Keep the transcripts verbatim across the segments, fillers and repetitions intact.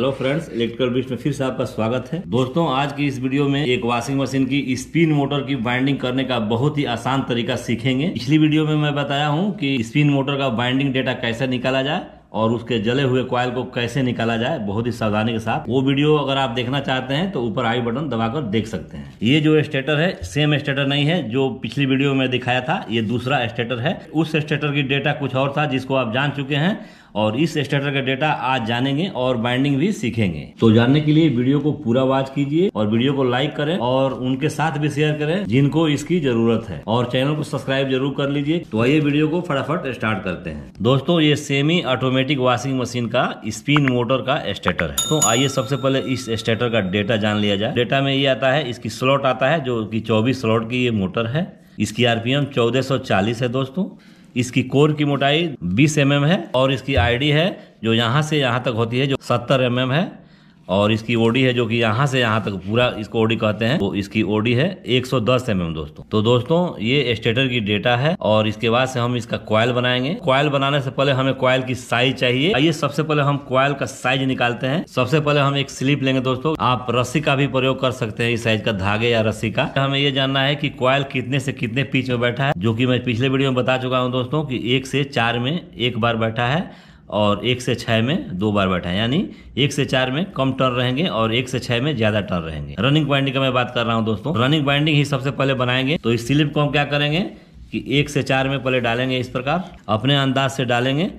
Hello friends, electrical beast में फिर से आपका स्वागत है। दोस्तों, आज की इस वीडियो में एक वॉशिंग मशीन की स्पिन मोटर की वाइंडिंग करने का बहुत ही आसान तरीका सीखेंगे। पिछली वीडियो में मैं बताया हूं कि स्पिन मोटर का वाइंडिंग डेटा कैसे निकाला जाए और उसके जले हुए कॉइल को कैसे निकाला जाए, बहुत ही सावधानी के साथ। वो वीडियो अगर आप देखना चाहते हैं तो ऊपर आई बटन दबाकर देख सकते हैं। ये जो स्टेटर है सेम स्टेटर नहीं है जो पिछली वीडियो में दिखाया था, ये दूसरा स्टेटर है। उस स्टेटर की डेटा कुछ और था जिसको आप जान चुके हैं, और इस स्टेटर का डेटा आज जानेंगे और बाइंडिंग भी सीखेंगे। तो जानने के लिए वीडियो को पूरा वॉच कीजिए और वीडियो को लाइक करें और उनके साथ भी शेयर करें जिनको इसकी जरूरत है, और चैनल को सब्सक्राइब जरूर कर लीजिए। तो आइए वीडियो को फटाफट स्टार्ट करते हैं। दोस्तों, ये सेमी ऑटोमेटिक वॉशिंग मशीन का स्पिन मोटर का स्टेटर है। तो आइए सबसे पहले इस स्टेटर का डेटा जान लिया जाए। डेटा में ये आता है, इसकी स्लॉट आता है जो की चौबीस स्लॉट की ये मोटर है। इसकी आरपीएम चौदह सौ चालीस है दोस्तों। इसकी कोर की मोटाई बीस एम एम है और इसकी आईडी है जो यहाँ से यहाँ तक होती है जो सत्तर एम एम है, और इसकी ओडी है जो कि यहाँ से यहाँ तक पूरा इसको ओडी कहते हैं, तो इसकी ओडी है एक सौ दस एम एम दोस्तों। तो दोस्तों, ये स्टेटर की डेटा है और इसके बाद से हम इसका कॉइल बनाएंगे। कॉइल बनाने से पहले हमें कॉइल की साइज चाहिए। आइए सबसे पहले हम कॉइल का साइज निकालते हैं। सबसे पहले हम एक स्लिप लेंगे दोस्तों। आप रस्सी का भी प्रयोग कर सकते हैं, इस साइज का धागे या रस्सी का। हमें ये जानना है की कॉइल कितने से कितने पिच में बैठा है, जो की मैं पिछले वीडियो में बता चुका हूँ दोस्तों की एक से चार में एक बार बैठा है और एक से छः में दो बार बैठा है, यानी एक से चार में कम टर्न रहेंगे और एक से छः में ज्यादा टर्न रहेंगे। रनिंग वाइंडिंग का मैं बात कर रहा हूं दोस्तों। रनिंग वाइंडिंग ही सबसे पहले बनाएंगे। तो इस स्लिप को हम क्या करेंगे कि एक से चार में पहले डालेंगे, इस प्रकार अपने अंदाज से डालेंगे।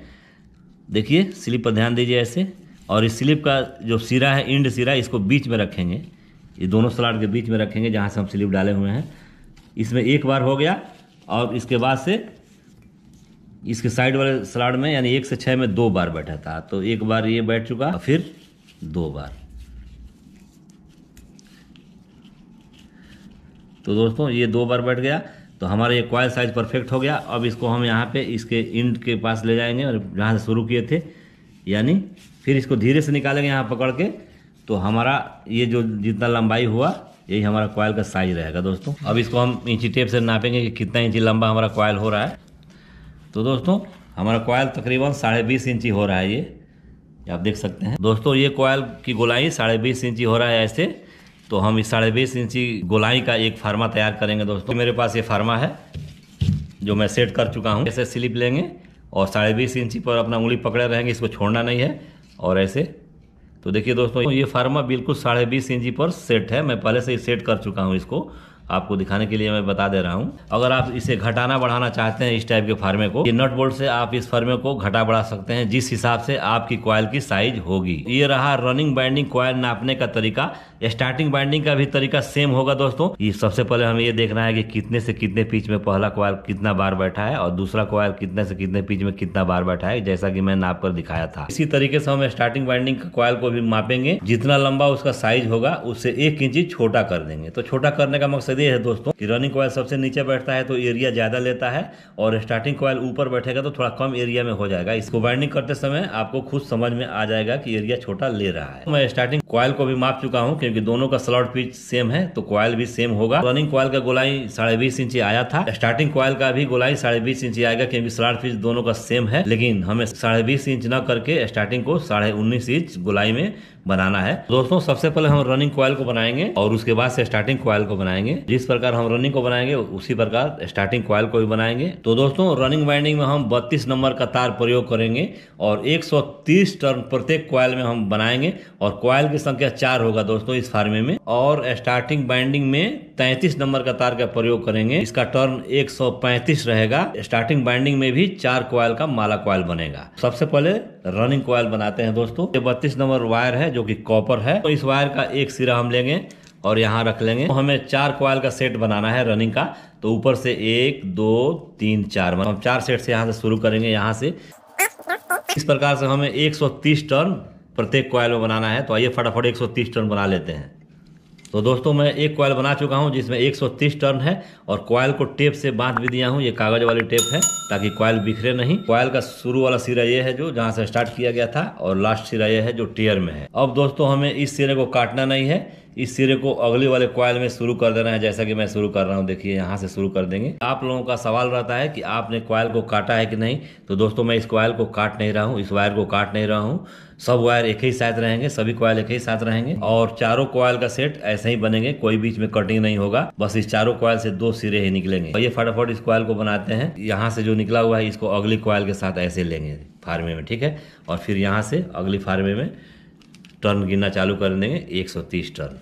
देखिए स्लिप पर ध्यान दीजिए ऐसे, और इस स्लिप का जो सिरा है, इंड सिरा, इसको बीच में रखेंगे। ये दोनों स्लॉट के बीच में रखेंगे जहाँ से हम स्लिप डाले हुए हैं। इसमें एक बार हो गया, और इसके बाद से इसके साइड वाले स्लॉट में यानी एक से छः में दो बार बैठा था, तो एक बार ये बैठ चुका, फिर दो बार। तो दोस्तों, ये दो बार बैठ गया, तो हमारा ये कॉइल साइज परफेक्ट हो गया। अब इसको हम यहाँ पे इसके इंड के पास ले जाएंगे और जहाँ से शुरू किए थे, यानी फिर इसको धीरे से निकालेंगे यहाँ पकड़ के। तो हमारा ये जो जितना लंबाई हुआ, यही हमारा कॉइल का साइज रहेगा दोस्तों। अब इसको हम इंची टेप से नापेंगे कि कितना इंची लंबा हमारा कॉइल हो रहा है। तो दोस्तों, हमारा कॉइल तकरीबन साढ़े बीस इंची हो रहा है, ये आप देख सकते हैं दोस्तों। ये कॉइल की गोलाई साढ़े बीस इंची हो रहा है ऐसे। तो हम इस साढ़े बीस इंची गोलाई का एक फार्मा तैयार करेंगे दोस्तों। मेरे पास ये फार्मा है जो मैं सेट कर चुका हूँ। ऐसे स्लिप लेंगे और साढ़े बीस इंची पर अपना उंगली पकड़े रहेंगे, इसको छोड़ना नहीं है, और ऐसे। तो देखिए दोस्तों, ये फार्मा बिल्कुल साढ़े बीस इंची पर सेट है। मैं पहले से ही सेट कर चुका हूँ, इसको आपको दिखाने के लिए मैं बता दे रहा हूँ। अगर आप इसे घटाना बढ़ाना चाहते हैं, इस टाइप के फार्मे को, ये नट बोल्ट से आप इस फार्मे को घटा बढ़ा सकते हैं जिस हिसाब से आपकी कॉइल की साइज होगी। ये रहा रनिंग बाइंडिंग कॉइल नापने का तरीका। स्टार्टिंग बाइंडिंग का भी तरीका सेम होगा दोस्तों। ये सबसे पहले हमें ये देखना है कि कितने से कितने पिच में पहला कॉइल कितना बार बैठा है और दूसरा कॉइल कितने से कितने पिच में कितना बार बैठा है, जैसा कि मैं नाप कर दिखाया था। इसी तरीके से हम स्टार्टिंग बाइंडिंग कॉइल को भी मापेंगे। जितना लंबा उसका साइज होगा, उससे एक इंची छोटा कर देंगे। तो छोटा करने का मकसद ये है दोस्तों कि रनिंग कॉइल सबसे नीचे बैठता है तो एरिया ज्यादा लेता है, और स्टार्टिंग कॉइल ऊपर बैठेगा तो थोड़ा कम एरिया में हो जाएगा। इसको वाइंडिंग करते समय आपको खुद समझ में आ जाएगा कि एरिया छोटा ले रहा है। मैं स्टार्टिंग कॉइल को भी माप चुका हूँ, क्योंकि दोनों का स्लॉट पिच सेम है तो कॉइल भी सेम होगा। रनिंग कॉइल का गोलाई साढ़े बीस इंची आया था, स्टार्टिंग कॉइल का भी गोलाई साढ़े बीस इंची आएगा, क्योंकि स्लॉट पिच दोनों का सेम है। लेकिन हमें साढ़े बीस इंच न करके स्टार्टिंग को साढ़े उन्नीस इंच गोलाई में बनाना है दोस्तों। सबसे पहले हम रनिंग कॉइल को बनाएंगे और उसके बाद से स्टार्टिंग कॉइल को बनाएंगे। जिस प्रकार हम रनिंग को बनाएंगे, उसी प्रकार स्टार्टिंग कॉइल को भी बनाएंगे। तो दोस्तों, रनिंग वाइंडिंग में हम बत्तीस नंबर का तार प्रयोग करेंगे और एक सौ तीस टर्न प्रत्येक कॉइल में हम बनाएंगे, और कॉइल की संख्या चार होगा दोस्तों इस फार्मे में। और स्टार्टिंग बाइंडिंग में तैंतीस नंबर का तार का प्रयोग करेंगे, इसका टर्न एक सौ पैंतीस रहेगा। स्टार्टिंग बाइंडिंग में भी चार कॉइल का माला कॉइल बनेगा। सबसे पहले रनिंग कॉइल बनाते हैं दोस्तों। ये बत्तीस नंबर वायर है जो कि कॉपर है, तो इस वायर का एक सिरा हम लेंगे और यहाँ रख लेंगे। तो हमें चार कॉइल का सेट बनाना है रनिंग का, तो ऊपर से एक दो तीन चार, हम तो चार सेट से यहाँ से शुरू करेंगे, यहाँ से। इस प्रकार से हमें एक सौ तीस टर्न प्रत्येक कॉइल में बनाना है। तो आइए फटाफट एक सौ तीस टर्न बना लेते हैं। तो दोस्तों, मैं एक कॉइल बना चुका हूँ जिसमें एक सौ तीस टर्न है, और कॉइल को टेप से बांध भी दिया हूँ। ये कागज वाली टेप है ताकि कॉइल बिखरे नहीं। कॉइल का शुरू वाला सिरा ये है जो जहाँ से स्टार्ट किया गया था, और लास्ट सिरा ये है जो टेयर में है। अब दोस्तों, हमें इस सिरे को काटना नहीं है, इस सिरे को अगले वाले कॉइल में शुरू कर देना है, जैसा कि मैं शुरू कर रहा हूँ। देखिए यहाँ से शुरू कर देंगे। आप लोगों का सवाल रहता है कि आपने कॉइल को काटा है कि नहीं, तो दोस्तों मैं इस कॉइल को काट नहीं रहा हूँ, इस वायर को काट नहीं रहा हूँ। सब वायर एक ही साथ रहेंगे, सभी कॉइल एक ही साथ रहेंगे और चारों कॉइल का सेट ऐसे ही बनेंगे, कोई बीच में कटिंग नहीं होगा। बस इस चारों कॉइल से दो सिरे ही निकलेंगे। और ये फटाफट इस कॉइल को बनाते हैं। यहाँ से जो निकला हुआ है इसको अगली कॉइल के साथ ऐसे लेंगे फार्मे में, ठीक है। और फिर यहाँ से अगली फार्मे में टर्न गिनना चालू कर देंगे, एक सौ तीस टर्न।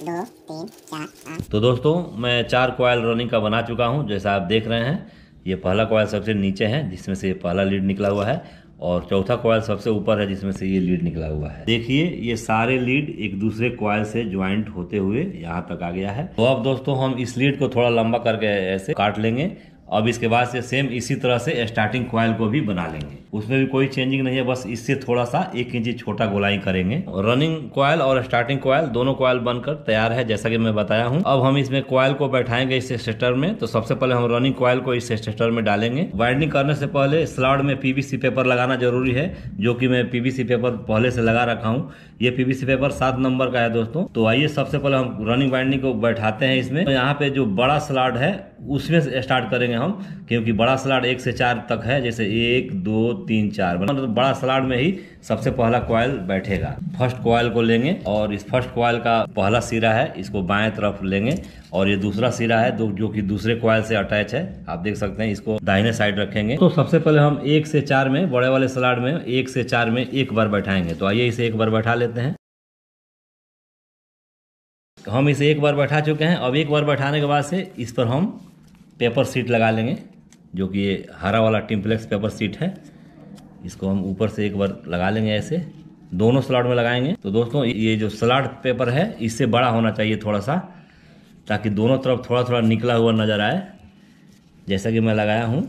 दो, तीन, चार, पाँच। तो दोस्तों मैं चार कॉइल रनिंग का बना चुका हूँ, जैसा आप देख रहे हैं। ये पहला कॉइल सबसे नीचे है जिसमें से पहला लीड निकला हुआ है, और चौथा कॉइल सबसे ऊपर है जिसमें से ये लीड निकला हुआ है। देखिए ये सारे लीड एक दूसरे कॉइल से ज्वाइंट होते हुए यहाँ तक आ गया है। तो अब दोस्तों हम इस लीड को थोड़ा लंबा करके ऐसे काट लेंगे। अब इसके बाद से सेम इसी तरह से स्टार्टिंग कॉइल को भी बना लेंगे, उसमें भी कोई चेंजिंग नहीं है, बस इससे थोड़ा सा एक इंची छोटा गोलाई करेंगे। रनिंग कॉइल और स्टार्टिंग कॉइल दोनों कॉइल बनकर तैयार है, जैसा कि मैं बताया हूं। अब हम इसमें कॉइल को बैठाएंगे इस स्टेटर में। तो सबसे पहले हम रनिंग कॉइल को इस स्टेटर में डालेंगे। वाइंडिंग करने से पहले स्लॉट में पीवीसी पेपर लगाना जरूरी है, जो कि मैं पीवीसी पेपर पहले से लगा रखा हूँ। ये पीवीसी पेपर सात नंबर का है दोस्तों। तो आइए सबसे पहले हम रनिंग वाइंडिंग को बैठाते हैं इसमें। यहाँ पे जो बड़ा स्लॉट है उसमें स्टार्ट करेंगे हम, क्योंकि बड़ा स्लॉट एक से चार तक है, जैसे एक दो तीन चार, मतलब तो बड़ा स्लॉट में ही सबसे पहला कॉइल बैठेगा। फर्स्ट कॉइल को लेंगे और इस फर्स्ट कॉइल का पहला सिरा है, इसको बाएं तरफ लेंगे, और ये दूसरा सिरा है जो कि दूसरे कॉइल से अटैच है, आप देख सकते हैं, इसको दाहिने साइड रखेंगे। तो सबसे पहले हम एक से चार में, बड़े वाले स्लॉट में एक से चार में एक बार बैठाएंगे। तो आइए इसे एक बार बैठा लेते हैं। हम इसे एक बार बैठा चुके हैं। अब एक बार बैठाने के बाद से इस पर हम पेपर सीट लगा लेंगे, जो कि ये हरा वाला टिम्प्लेक्स पेपर सीट है। इसको हम ऊपर से एक बार लगा लेंगे, ऐसे दोनों स्लॉट में लगाएंगे। तो दोस्तों ये जो स्लॉट पेपर है इससे बड़ा होना चाहिए थोड़ा सा, ताकि दोनों तरफ थोड़ा थोड़ा निकला हुआ नज़र आए, जैसा कि मैं लगाया हूँ।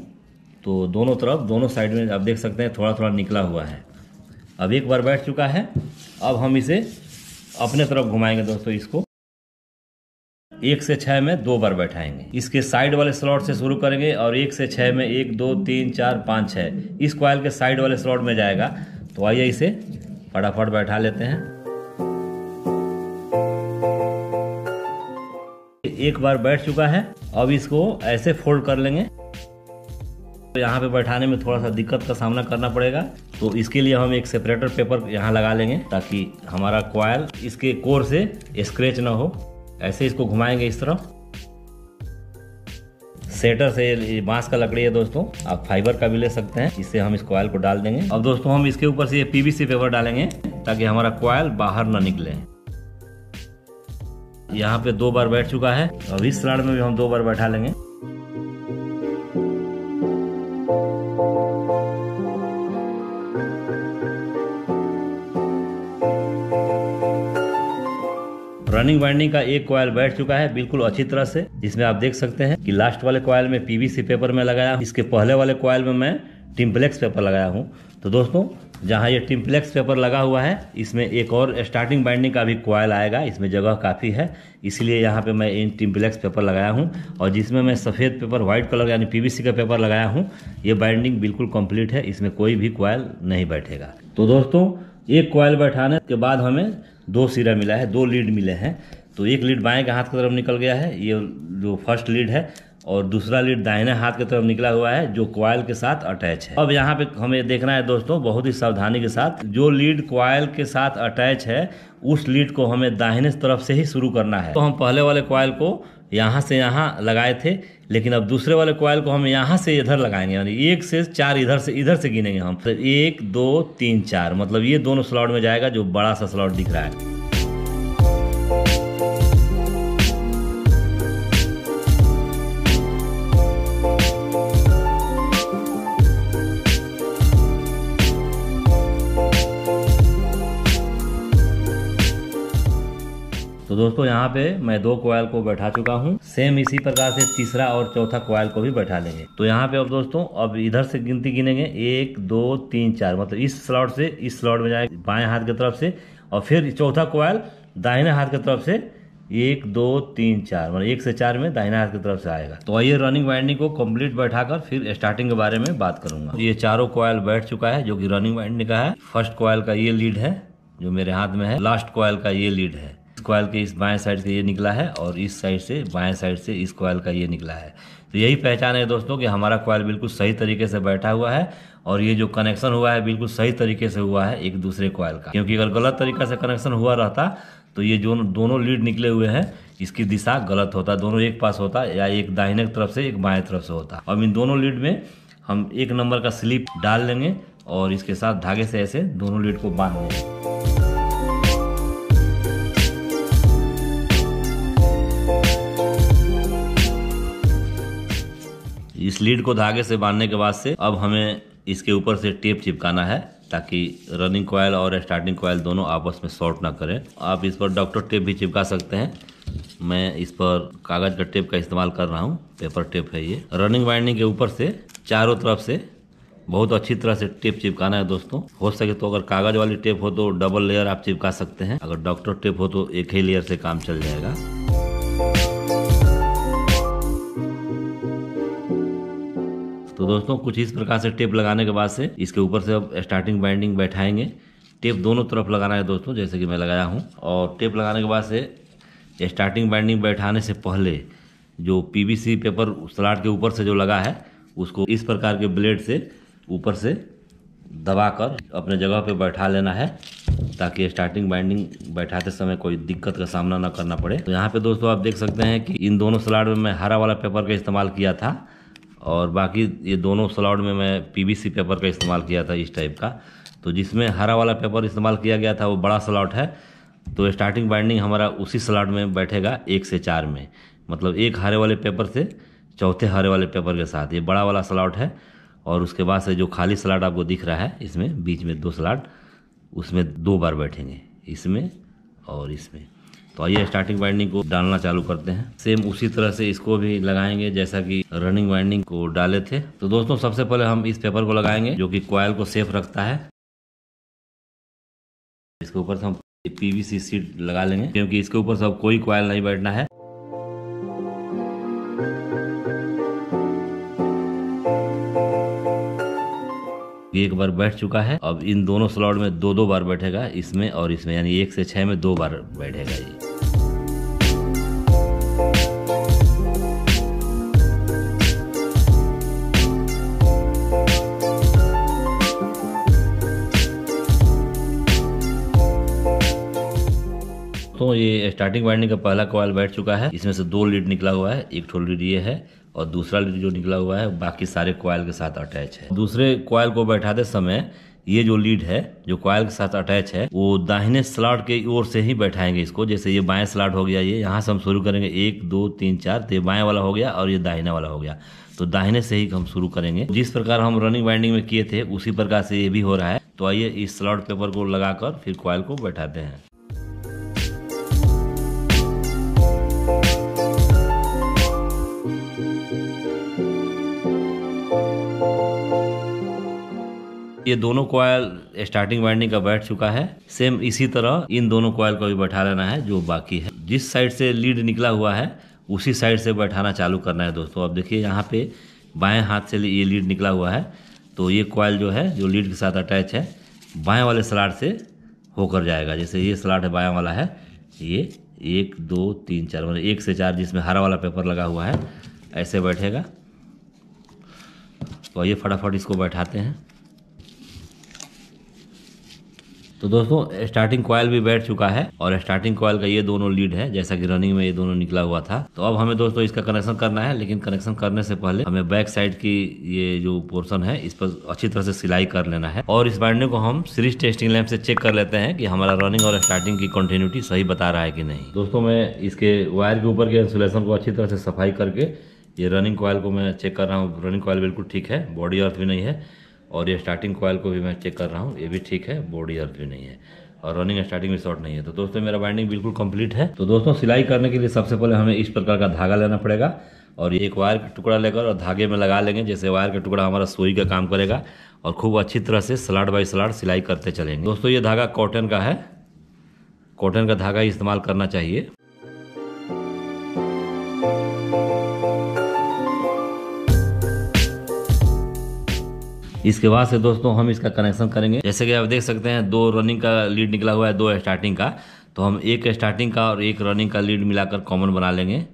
तो दोनों तरफ दोनों साइड में आप देख सकते हैं थोड़ा थोड़ा निकला हुआ है। अब एक बार बैठ चुका है। अब हम इसे अपने तरफ घुमाएंगे दोस्तों। इसको एक से छः में दो बार बैठाएंगे। इसके साइड वाले स्लॉट से शुरू करेंगे और एक से छः में एक दो तीन चार पाँच छः इस कॉइल के साइड वाले स्लॉट में जाएगा। तो आइए इसे फटाफट बैठा लेते हैं। एक बार बैठ चुका है। अब इसको ऐसे फोल्ड कर लेंगे। तो यहाँ पे बैठाने में थोड़ा सा दिक्कत का सामना करना पड़ेगा, तो इसके लिए हम एक सेपरेटर पेपर यहाँ लगा लेंगे, ताकि हमारा कॉइल इसके कोर से स्क्रैच ना हो। ऐसे इसको घुमाएंगे इस तरफ। सेटर से बांस का लकड़ी है दोस्तों, आप फाइबर का भी ले सकते हैं। इससे हम इस कॉइल को डाल देंगे। अब दोस्तों हम इसके ऊपर से ये पीवीसी पेपर डालेंगे, ताकि हमारा कॉइल बाहर ना निकले। यहाँ पे दो बार बैठ चुका है। अब इस स्लॉट में भी हम दो बार बैठा लेंगे। रनिंग वाइंडिंग का एक कॉइल बैठ चुका है बिल्कुल अच्छी तरह से, जिसमें आप देख सकते हैं कि लास्ट वाले कॉइल में पीवीसी पेपर में लगाया, इसके पहले वाले कॉइल में मैं टिम्प्लेक्स पेपर लगाया हूं। तो दोस्तों जहां ये टिम्प्लेक्स पेपर लगा हुआ है, इसमें एक और स्टार्टिंग बाइंडिंग का भी कॉइल आएगा, इसमें जगह काफ़ी है, इसलिए यहाँ पे मैं इन टिम्प्लेक्स पेपर लगाया हूँ। और जिसमें मैं सफ़ेद पेपर, व्हाइट कलर यानी पीवीसी का पेपर लगाया हूँ, ये बाइंडिंग बिल्कुल कंप्लीट है, इसमें कोई भी कॉइल नहीं बैठेगा। तो दोस्तों एक कॉइल बैठाने के बाद हमें दो सिरा मिला है, दो लीड मिले हैं। तो एक लीड बाएं के हाथ की तरफ निकल गया है, ये जो फर्स्ट लीड है, और दूसरा लीड दाहिने हाथ की तरफ निकला हुआ है, जो कॉइल के साथ अटैच है। अब यहाँ पे हमें देखना है दोस्तों बहुत ही सावधानी के साथ, जो लीड कॉइल के साथ अटैच है उस लीड को हमें दाहिने तरफ से ही शुरू करना है। तो हम पहले वाले कॉइल को यहाँ से यहाँ लगाए थे, लेकिन अब दूसरे वाले कॉइल को हम यहाँ से इधर लगाएंगे, यानी एक से चार इधर से इधर से गिनेंगे हम। तो एक दो तीन चार, मतलब ये दोनों स्लॉट में जाएगा, जो बड़ा सा स्लॉट दिख रहा है। तो दोस्तों यहाँ पे मैं दो कॉइल को बैठा चुका हूँ। सेम इसी प्रकार से तीसरा और चौथा कॉइल को भी बैठा लेंगे। तो यहाँ पे अब दोस्तों अब इधर से गिनती गिनेंगे, एक दो तीन चार, मतलब इस स्लॉट से इस स्लॉट में जाएगा बाएं हाथ की तरफ से, और फिर चौथा कॉइल दाहिने हाथ की तरफ से एक दो तीन चार, मतलब एक से चार में दाहिने हाथ की तरफ से आएगा। तो ये रनिंग वाइंडिंग को कंप्लीट बैठाकर फिर स्टार्टिंग के बारे में बात करूंगा। ये चारों कॉइल बैठ चुका है, जो कि रनिंग वाइंडिंग का है। फर्स्ट कॉइल का ये लीड है जो मेरे हाथ में है, लास्ट कॉइल का ये लीड है। कॉयल के इस बाएं साइड से ये निकला है और इस साइड से बाएं साइड से इस कॉयल का ये निकला है। तो यही पहचान है दोस्तों कि हमारा कॉयल बिल्कुल सही तरीके से बैठा हुआ है और ये जो कनेक्शन हुआ है बिल्कुल सही तरीके से हुआ है एक दूसरे कॉयल का, क्योंकि अगर गलत तरीका से कनेक्शन हुआ रहता तो ये जो दोनों लीड निकले हुए हैं इसकी दिशा गलत होता, दोनों एक पास होता या एक दाहिने तरफ से एक बाएं तरफ से होता। अब इन दोनों लीड में हम एक नंबर का स्लिप डाल लेंगे और इसके साथ धागे से ऐसे दोनों लीड को बांध लेंगे। इस लीड को धागे से बांधने के बाद से अब हमें इसके ऊपर से टेप चिपकाना है ताकि रनिंग कॉयल और स्टार्टिंग कॉयल दोनों आपस में शॉर्ट ना करें। आप इस पर डॉक्टर टेप भी चिपका सकते हैं। मैं इस पर कागज का टेप का इस्तेमाल कर रहा हूँ, पेपर टेप है ये। रनिंग वाइंडिंग के ऊपर से चारों तरफ से बहुत अच्छी तरह से टेप चिपकाना है दोस्तों। हो सके तो अगर कागज वाली टेप हो तो डबल लेयर आप चिपका सकते हैं, अगर डॉक्टर टेप हो तो एक ही लेयर से काम चल जाएगा। तो दोस्तों कुछ इस प्रकार से टेप लगाने के बाद से इसके ऊपर से अब स्टार्टिंग बाइंडिंग बैठाएंगे। टेप दोनों तरफ लगाना है दोस्तों, जैसे कि मैं लगाया हूँ। और टेप लगाने के बाद से स्टार्टिंग बाइंडिंग बैठाने से पहले जो पीवीसी पेपर स्लॉट के ऊपर से जो लगा है उसको इस प्रकार के ब्लेड से ऊपर से दबाकर अपने जगह पे बैठा लेना है ताकि स्टार्टिंग बाइंडिंग बैठाते समय कोई दिक्कत का सामना ना करना पड़े। तो यहाँ पे दोस्तों आप देख सकते हैं कि इन दोनों स्लॉट में मैं हरा वाला पेपर का इस्तेमाल किया था और बाकी ये दोनों स्लॉट में मैं पीवीसी पेपर का इस्तेमाल किया था इस टाइप का। तो जिसमें हरा वाला पेपर इस्तेमाल किया गया था वो बड़ा स्लॉट है, तो स्टार्टिंग बाइंडिंग हमारा उसी स्लॉट में बैठेगा एक से चार में, मतलब एक हरे वाले पेपर से चौथे हरे वाले पेपर के साथ। ये बड़ा वाला स्लॉट है और उसके बाद से जो खाली स्लॉट आपको दिख रहा है इसमें बीच में दो स्लॉट, उसमें दो बार बैठेंगे, इसमें और इसमें। तो आइए स्टार्टिंग वाइंडिंग को डालना चालू करते हैं। सेम उसी तरह से इसको भी लगाएंगे जैसा कि रनिंग वाइंडिंग को डाले थे। तो दोस्तों सबसे पहले हम इस पेपर को लगाएंगे जो कि कॉयल को सेफ रखता है। इसके ऊपर से हम पीवीसी सीट लगा लेंगे क्योंकि इसके ऊपर से अब कोई कॉयल नहीं बैठना है। एक बार बैठ चुका है, अब इन दोनों स्लॉट में दो दो बार बैठेगा, इसमें और इसमें, यानी एक से छह में दो बार बैठेगा ये। तो ये स्टार्टिंग वाइंडिंग का पहला कॉयल बैठ चुका है। इसमें से दो लीड निकला हुआ है, एक ठो लीड ये है और दूसरा लीड जो निकला हुआ है बाकी सारे कॉयल के साथ अटैच है। दूसरे कॉयल को बैठाते समय ये जो लीड है जो कॉयल के साथ अटैच है वो दाहिने स्लॉट के ओर से ही बैठाएंगे इसको। जैसे ये बाएं स्लॉट हो गया, ये यहाँ से हम शुरू करेंगे एक दो तीन चार, तो ये बाएं वाला हो गया और ये दाहिने वाला हो गया, तो दाहिने से ही हम शुरू करेंगे। जिस प्रकार हम रनिंग वाइंडिंग में किए थे उसी प्रकार से ये भी हो रहा है। तो आइए इस स्लॉट पेपर को लगाकर फिर कॉयल को बैठाते हैं। ये दोनों कॉयल स्टार्टिंग वाइंडिंग का बैठ चुका है। सेम इसी तरह इन दोनों कॉयल को भी बैठा लेना है जो बाकी है। जिस साइड से लीड निकला हुआ है उसी साइड से बैठाना चालू करना है दोस्तों। अब देखिए यहाँ पे बाएं हाथ से ये लीड निकला हुआ है, तो ये कॉयल जो है जो लीड के साथ अटैच है बाएं वाले स्लॉट से होकर जाएगा। जैसे ये स्लॉट है बाएं वाला है, ये एक दो तीन चार, मतलब एक से चार जिसमें हरा वाला पेपर लगा हुआ है ऐसे बैठेगा। तो ये फटाफट इसको बैठाते हैं। तो दोस्तों स्टार्टिंग कॉयल भी बैठ चुका है और स्टार्टिंग कॉयल का ये दोनों लीड है जैसा कि रनिंग में ये दोनों निकला हुआ था। तो अब हमें दोस्तों इसका कनेक्शन करना है, लेकिन कनेक्शन करने से पहले हमें बैक साइड की ये जो पोर्शन है इस पर अच्छी तरह से सिलाई कर लेना है और इस वाइंडिंग को हम सीरीज टेस्टिंग लैम्प से चेक कर लेते हैं कि हमारा रनिंग और स्टार्टिंग की कंटिन्यूटी सही बता रहा है कि नहीं। दोस्तों मैं इसके वायर के ऊपर के इंसुलेशन को अच्छी तरह से सफाई करके ये रनिंग कॉयल को मैं चेक कर रहा हूँ। रनिंग कॉयल बिल्कुल ठीक है, बॉडी अर्थ भी नहीं है, और ये स्टार्टिंग कॉयल को भी मैं चेक कर रहा हूँ, ये भी ठीक है, बॉडी अर्थ भी नहीं है और रनिंग स्टार्टिंग भी शॉर्ट नहीं है। तो दोस्तों मेरा वाइंडिंग बिल्कुल कंप्लीट है। तो दोस्तों सिलाई करने के लिए सबसे पहले हमें इस प्रकार का धागा लेना पड़ेगा और एक वायर का टुकड़ा लेकर और धागे में लगा लेंगे। जैसे वायर का टुकड़ा हमारा सुई का काम करेगा और खूब अच्छी तरह से स्लॉट बाई स्लॉट सिलाई करते चलेंगे। दोस्तों ये धागा कॉटन का है, कॉटन का धागा इस्तेमाल करना चाहिए। इसके बाद से दोस्तों हम इसका कनेक्शन करेंगे। जैसे कि आप देख सकते हैं दो रनिंग का लीड निकला हुआ है, दो स्टार्टिंग का, तो हम एक स्टार्टिंग का और एक रनिंग का लीड मिलाकर कॉमन बना लेंगे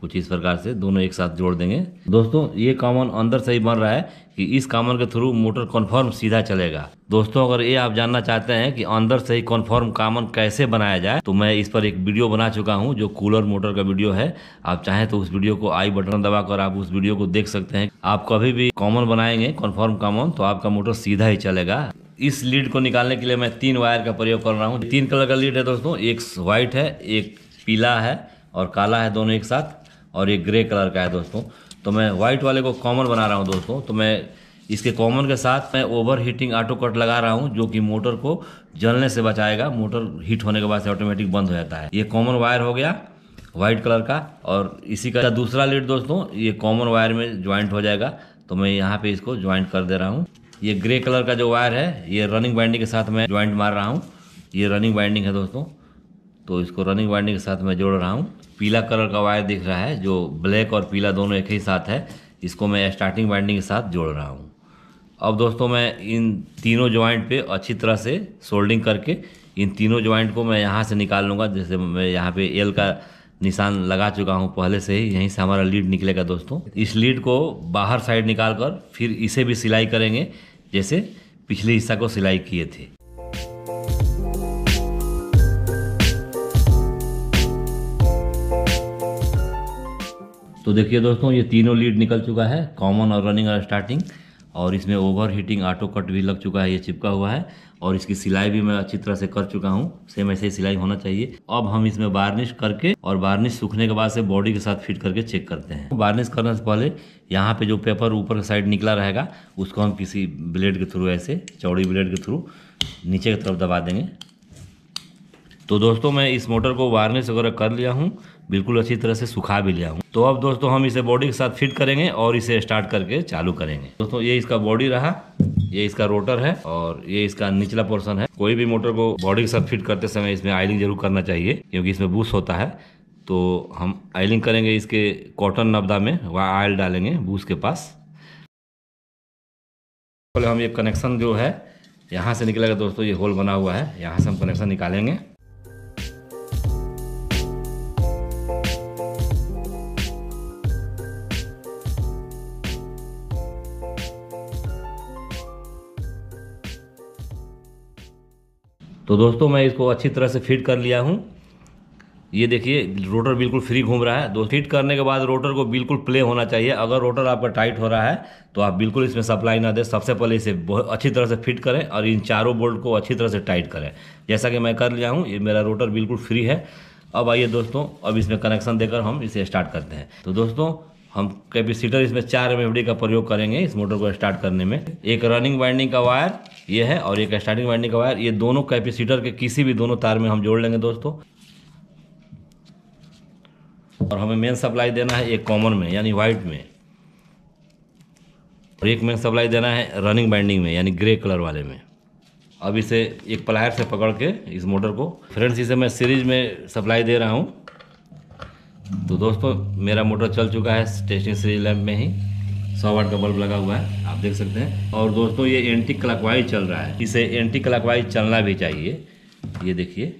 कुछ इस प्रकार से, दोनों एक साथ जोड़ देंगे। दोस्तों ये कॉमन अंदर से ही बन रहा है कि इस कॉमन के थ्रू मोटर कन्फर्म सीधा चलेगा। दोस्तों अगर ये आप जानना चाहते हैं कि अंदर से ही कन्फर्म कॉमन कैसे बनाया जाए तो मैं इस पर एक वीडियो बना चुका हूँ जो कूलर मोटर का वीडियो है। आप चाहें तो उस वीडियो को आई बटन दबाकर आप उस वीडियो को देख सकते हैं। आप कभी भी कॉमन बनाएंगे कन्फर्म कॉमन तो आपका मोटर सीधा ही चलेगा। इस लीड को निकालने के लिए मैं तीन वायर का प्रयोग कर रहा हूँ। तीन कलर का लीड है दोस्तों, एक व्हाइट है, एक पीला है और काला है, दोनों एक साथ, और एक ग्रे कलर का है दोस्तों। तो मैं व्हाइट वाले को कॉमन बना रहा हूं दोस्तों। तो मैं इसके कॉमन के साथ मैं ओवर हीटिंग ऑटो कट लगा रहा हूं जो कि मोटर को जलने से बचाएगा। मोटर हीट होने के बाद से ऑटोमेटिक बंद हो जाता है। ये कॉमन वायर हो गया व्हाइट कलर का, और इसी का दूसरा लीड दोस्तों ये कॉमन वायर में ज्वाइंट हो जाएगा। तो मैं यहाँ पर इसको ज्वाइंट कर दे रहा हूँ। ये ग्रे कलर का जो वायर है ये रनिंग वाइंडिंग के साथ मैं ज्वाइंट मार रहा हूँ। ये रनिंग वाइंडिंग है दोस्तों, तो इसको रनिंग वाइंडिंग के साथ मैं जोड़ रहा हूँ। पीला कलर का वायर दिख रहा है जो ब्लैक और पीला दोनों एक ही साथ है, इसको मैं स्टार्टिंग वाइंडिंग के साथ जोड़ रहा हूँ। अब दोस्तों मैं इन तीनों ज्वाइंट पे अच्छी तरह से सोल्डिंग करके इन तीनों ज्वाइंट को मैं यहाँ से निकाल लूँगा। जैसे मैं यहाँ पे एल का निशान लगा चुका हूँ पहले से ही, यहीं से हमारा लीड निकलेगा दोस्तों। इस लीड को बाहर साइड निकाल कर फिर इसे भी सिलाई करेंगे जैसे पिछले हिस्सा को सिलाई किए थे। तो देखिए दोस्तों ये तीनों लीड निकल चुका है, कॉमन और रनिंग और स्टार्टिंग, और इसमें ओवर हीटिंग ऑटो कट भी लग चुका है, ये चिपका हुआ है, और इसकी सिलाई भी मैं अच्छी तरह से कर चुका हूँ। सेम ऐसे ही सिलाई होना चाहिए। अब हम इसमें वार्निश करके और वार्निश सूखने के बाद से बॉडी के साथ फिट करके चेक करते हैं। वार्निश करने से पहले यहाँ पे जो पेपर ऊपर के साइड निकला रहेगा उसको हम किसी ब्लेड के थ्रू, ऐसे चौड़ी ब्लेड के थ्रू नीचे की तरफ दबा देंगे। तो दोस्तों मैं इस मोटर को वार्निश वगैरह कर लिया हूँ, बिल्कुल अच्छी तरह से सुखा भी लिया हूँ। तो अब दोस्तों हम इसे बॉडी के साथ फिट करेंगे और इसे स्टार्ट करके चालू करेंगे। दोस्तों ये इसका बॉडी रहा, ये इसका रोटर है और ये इसका निचला पोर्शन है। कोई भी मोटर को बॉडी के साथ फिट करते समय इसमें आयलिंग जरूर करना चाहिए क्योंकि इसमें बूस होता है। तो हम आयलिंग करेंगे इसके कॉटन नब्दा में, वहाँ आयल डालेंगे बूस के पास। पहले हम ये कनेक्शन जो है यहाँ से निकलेगा दोस्तों, ये होल बना हुआ है, यहाँ से हम कनेक्शन निकालेंगे। तो दोस्तों मैं इसको अच्छी तरह से फिट कर लिया हूँ। ये देखिए रोटर बिल्कुल फ्री घूम रहा है। दो फिट करने के बाद रोटर को बिल्कुल प्ले होना चाहिए। अगर रोटर आपका टाइट हो रहा है तो आप बिल्कुल इसमें सप्लाई ना दें। सबसे पहले इसे बहुत अच्छी तरह से फिट करें और इन चारों बोल्ट को अच्छी तरह से टाइट करें, जैसा कि मैं कर लिया हूँ। ये मेरा रोटर बिल्कुल फ्री है। अब आइए दोस्तों अब इसमें कनेक्शन देकर हम इसे स्टार्ट करते हैं। तो दोस्तों हम कैपेसिटर इसमें चार एमएफडी का प्रयोग करेंगे इस मोटर को स्टार्ट करने में। एक रनिंग वाइंडिंग का वायर ये है और एक स्टार्टिंग वाइंडिंग का वायर, ये दोनों कैपेसिटर के किसी भी दोनों तार में हम जोड़ लेंगे दोस्तों। और हमें मेन सप्लाई देना है एक कॉमन में यानी व्हाइट में, और एक मेन सप्लाई देना है रनिंग वाइंडिंग में यानी ग्रे कलर वाले में। अब इसे एक प्लायर से पकड़ के इस मोटर को, फ्रेंड्स इसे मैं सीरीज में सप्लाई दे रहा हूँ। तो दोस्तों मेरा मोटर चल चुका है टेस्टिंग सीरीज लैम्प में ही, सौ वाट का बल्ब लगा हुआ है आप देख सकते हैं। और दोस्तों ये एंटी क्लॉकवाइज चल रहा है, इसे एंटी क्लॉकवाइज चलना भी चाहिए। ये देखिए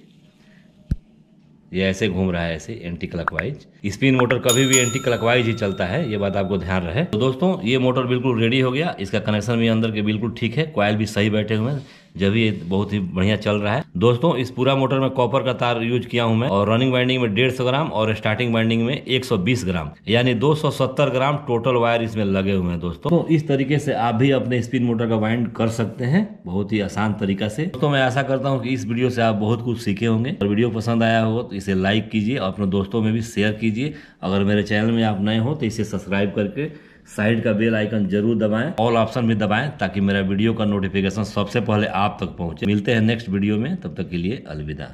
ये ऐसे घूम रहा है, ऐसे एंटी क्लॉकवाइज। स्पिन मोटर कभी भी एंटी क्लॉकवाइज ही चलता है, ये बात आपको ध्यान रहे। तो दोस्तों ये मोटर बिल्कुल रेडी हो गया, इसका कनेक्शन भी अंदर के बिल्कुल ठीक है, कॉयल भी सही बैठे हुए हैं, जब ये बहुत ही बढ़िया चल रहा है। दोस्तों इस पूरा मोटर में कॉपर का तार यूज किया हूं मैं, और रनिंग वाइंडिंग में डेढ़ सौ ग्राम और स्टार्टिंग वाइंडिंग में एक सौ बीस ग्राम यानी दो सौ सत्तर ग्राम टोटल वायर इसमें लगे हुए हैं दोस्तों। तो इस तरीके से आप भी अपने स्पिन मोटर का वाइंड कर सकते हैं बहुत ही आसान तरीका से। दोस्तों मैं आशा करता हूँ कि इस वीडियो से आप बहुत कुछ सीखे होंगे। और वीडियो पसंद आया हो तो इसे लाइक कीजिए, अपने दोस्तों में भी शेयर कीजिए। अगर मेरे चैनल में आप नए हो तो इसे सब्सक्राइब करके साइड का बेल आइकन जरूर दबाएं, ऑल ऑप्शन भी दबाएं ताकि मेरा वीडियो का नोटिफिकेशन सबसे पहले आप तक पहुंचे। मिलते हैं नेक्स्ट वीडियो में, तब तक के लिए अलविदा।